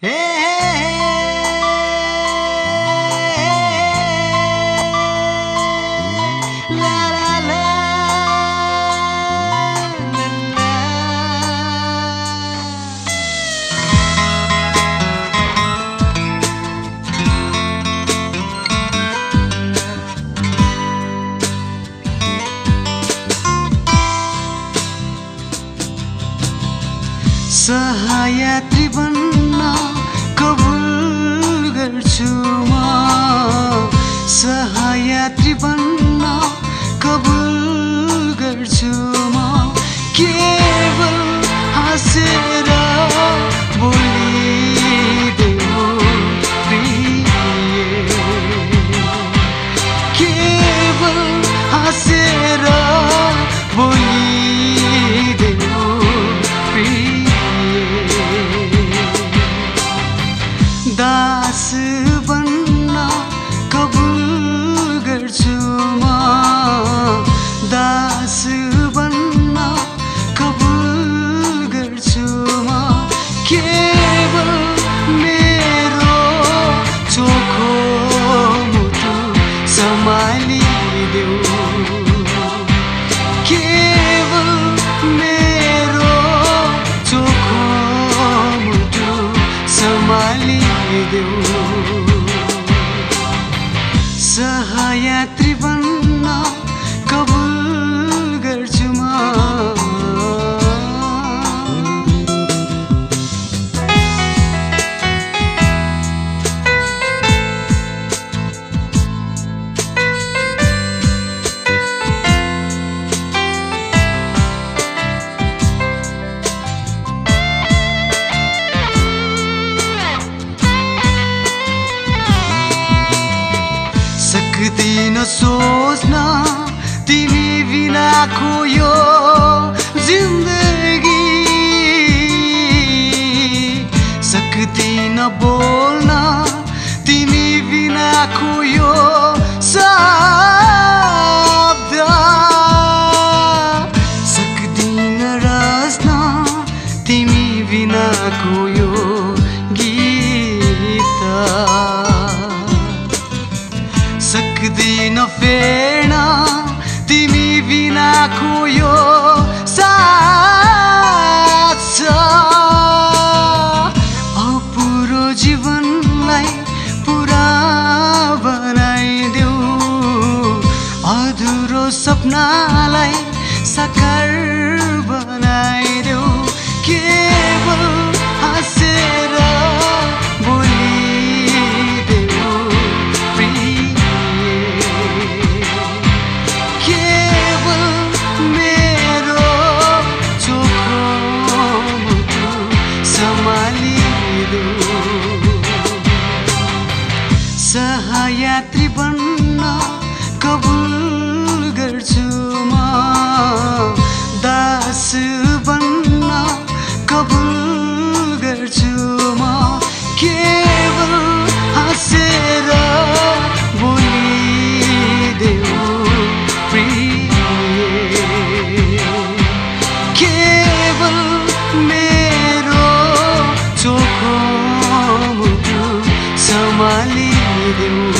सहायत्री बन्न कबुल गर्छु म, सहायत्री बन्न कबुल गर्छु म। केवल हाँसेर बोलिदेऊ प्रिय, केवल हाँसेर बोलिदेऊ प्रिय। दास बन्न कबुल गर्छु म, दास बन्न कबुल गर्छु म। केवल मेरो चोखो मुटु सम्हालिदेऊ, केवल मेरो चोखो मुटु सम्हालिदेऊ। सहायत्री बन्न कबुल गर्छु म। सक्दिन सोच्न तिमी बिनाको यो जिन्दगी, सक्दिन बोल्न तिमी बिनाको यो शब्द, सक्दिन रच्न तिमी बिनाको यो गीत, सक्दिन फेर्न तिमी बिनाको यो साथ। अपुरो जीवनलाई पुरा बनाइदेऊ, अधुरो सपनालाई साकार बनाइदेऊ। केवल हाँसेर सहायत्री बन्न कबुल गर्छु म, दास बन्न कबुल गर्छु म। केवल हाँसेर बोलिदेऊ प्रिय, केवल मेरो चोखो मुटु सम्हालिदेऊ।